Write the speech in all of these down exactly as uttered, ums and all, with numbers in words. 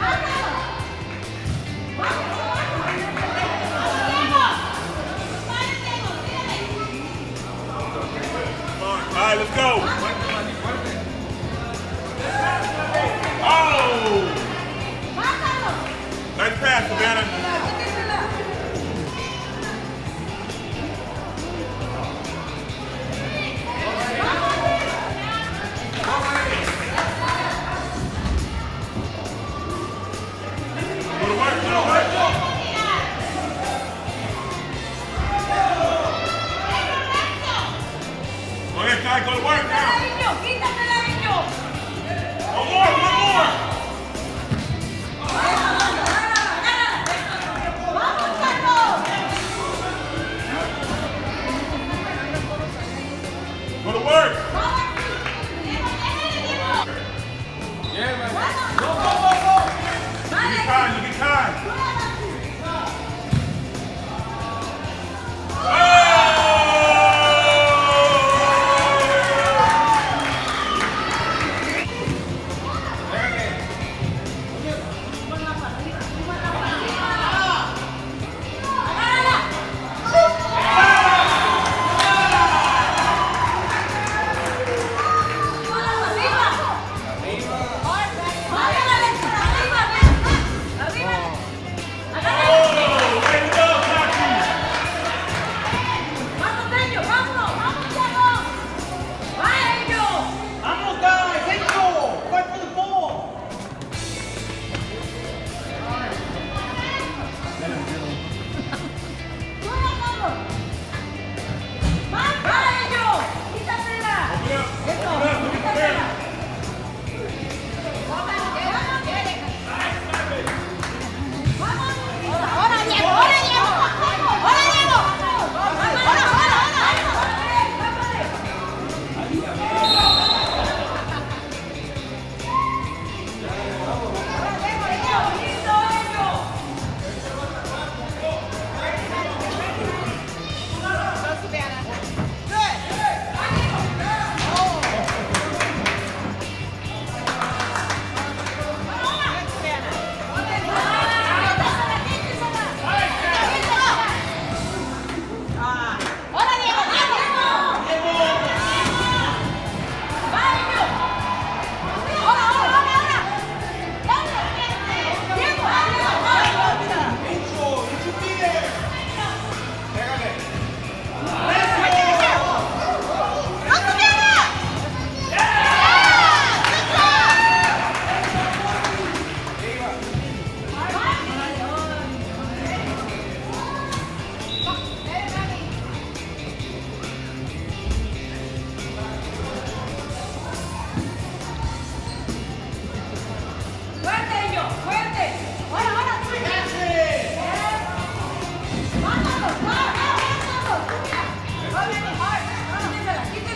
All right, let's go. Oh! Nice pass, Savannah. Go to work, go to work. Go to work now. One more, one more. Go to work. Yeah, man. Go, go, go, go. You get tired, you get tired.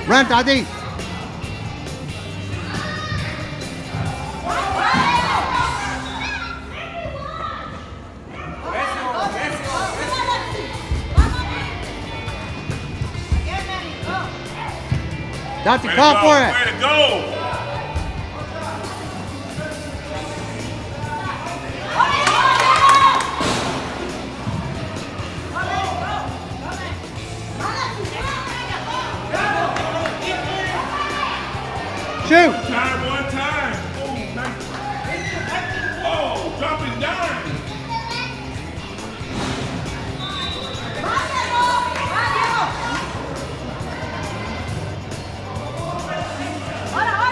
Run, Daddy! Daddy, come for it! Way to go! Shoot! Time one time. Oh, nice. Oh, drop and dime. Hold on, hold on.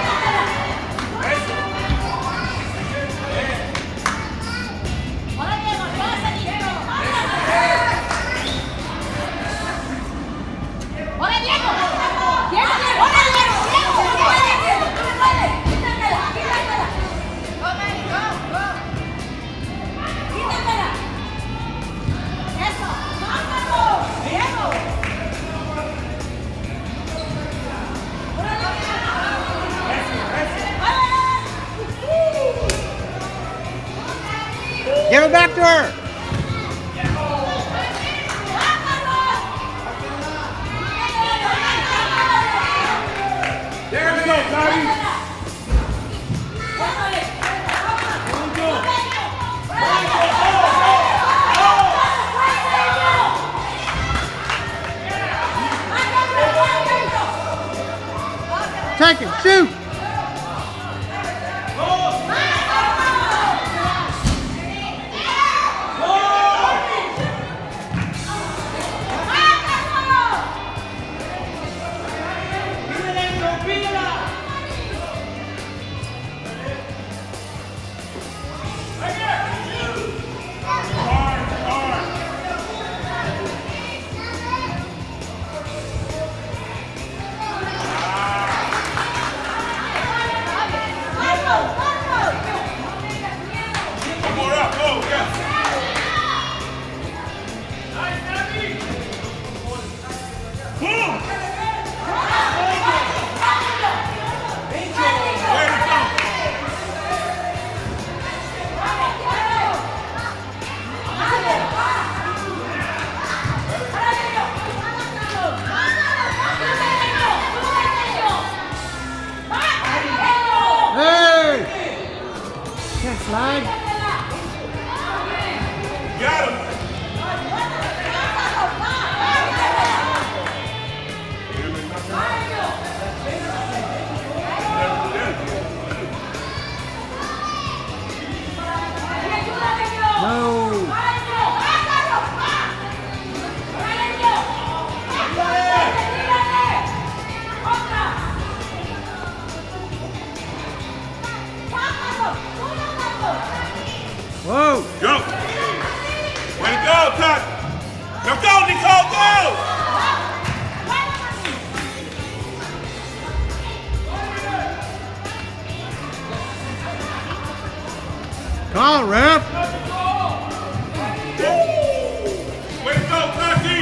Get back to her! There we go, Tommy! Take it, shoot! Slide. Got him. No. Whoa! Go! Way to go, Tuck! Go, go, Nicole, go! Come on, ref! Way to go, Tucky!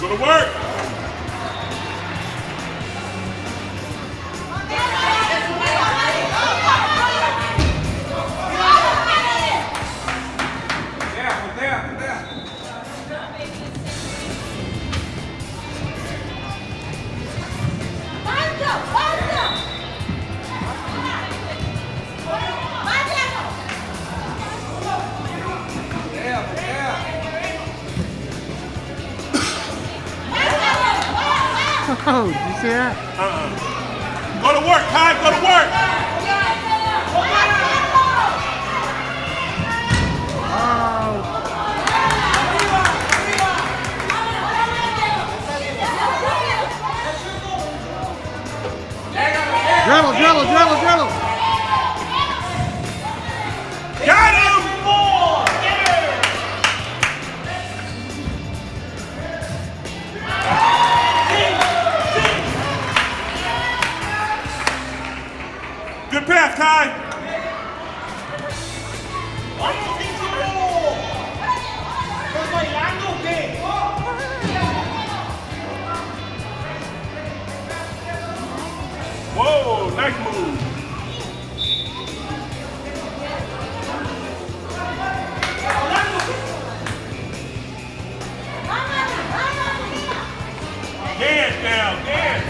Go to work! Oh, did you see that? Uh-uh. Go to work, Ty, go to work! Oh. Dribble, dribble, dribble, dribble! Got him! Get him! Kai. Whoa, nice move. Dance now, dance.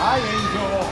¡Ay, Angel!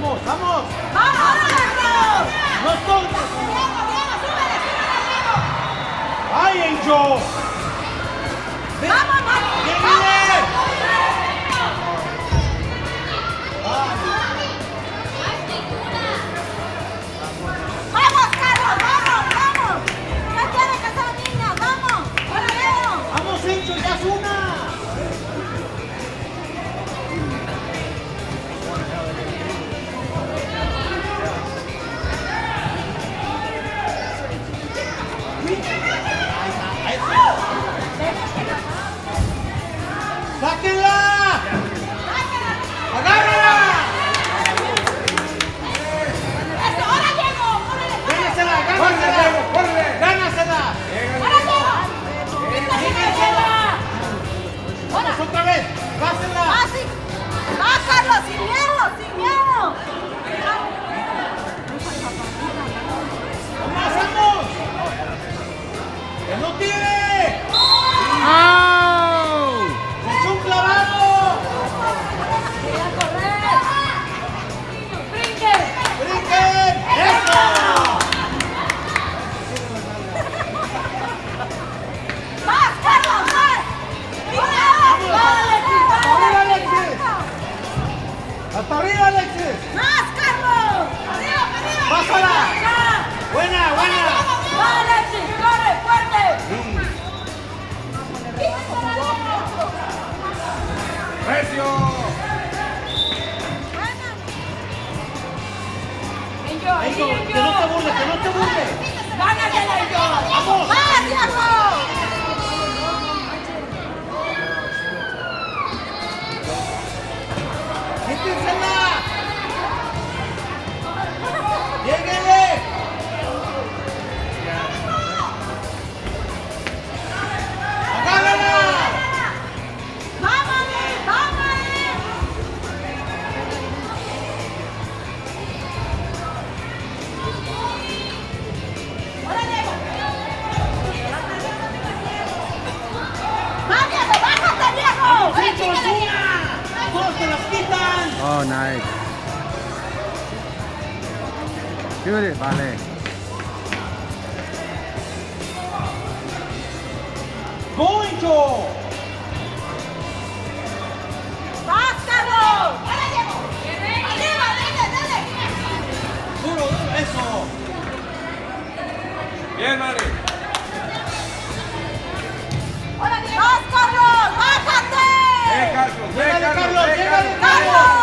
vamos, vamos. ¡Vamos! ¡Nosotros! ¡Ay, Angel! ¡Vamos, vamos! ¡Hasta arriba, Alexis! ¡Más, Carlos! ¡Arriba, arriba! ¡Pásala! ¡Ya! ¡Buena, buena! ¡Va, Alexis! ¡Corre, fuerte! Mm. ¡Precio! ¡Buena! ¡Enjo! ¡Enjo! ¡Que no te burles! ¡Que no te burles! ¡Gánatela, Enjo! ¡Vamos! ¡Más, Carlos! Oh, nice. Beautiful. Vale. Go, Angel. Pásalo. Ahora llego. Arriba, dale, dale. Duro, duro, eso. Bien, Mari. Ahora llego. Vas, Carlos. Bájate. Llega, Carlos. Llega, Carlos. Llega, Carlos.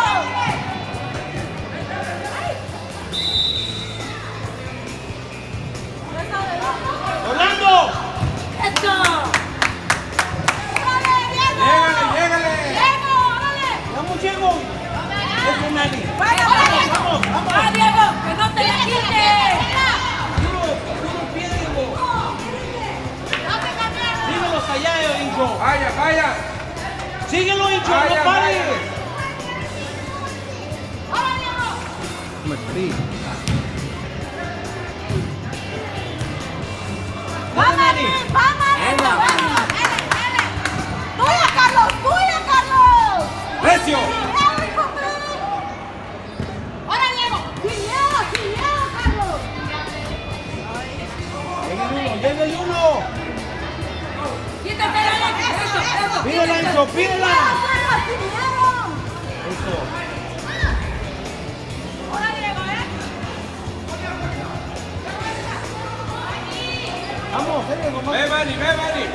Vaya, vaya. Síguelo, Incho, no pares. Vamos, vamos, vamos. Tuya, Carlos, tuya, Carlos. Precio. Ahora llego. Sin miedo, sin miedo, Carlos. Llega el uno, llega el uno. ¡Pídela, Enzo! ¡Pídela! ¡Eso! ¡Hola, Diego, eh! ¡Vamos, Diego! ¡Ve, Mari! ¡Ve, Mari!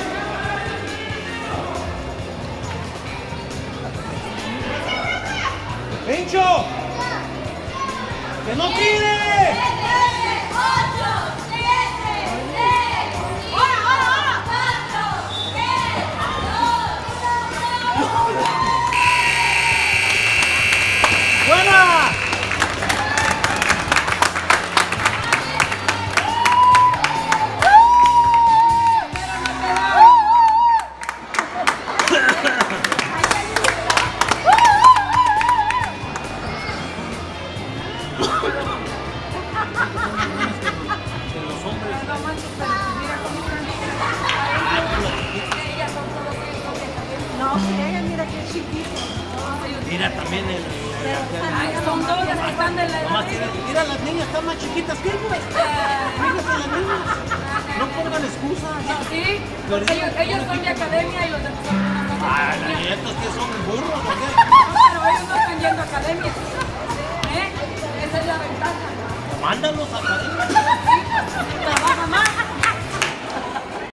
¡Encho! ¡Que no tire! Mira también el... Son dos que están de a las niñas, están más chiquitas. ¿Qué? Pues, uh... niñas a las niñas. No pongan excusas. No, sí. Porque ellos, ellos son de academia y los demás son de academia. Ah, las nietas que son burros, ¿o qué? No, pero ellos no están yendo a academia. ¿Eh? Esa es la ventaja. Mándalos a academia.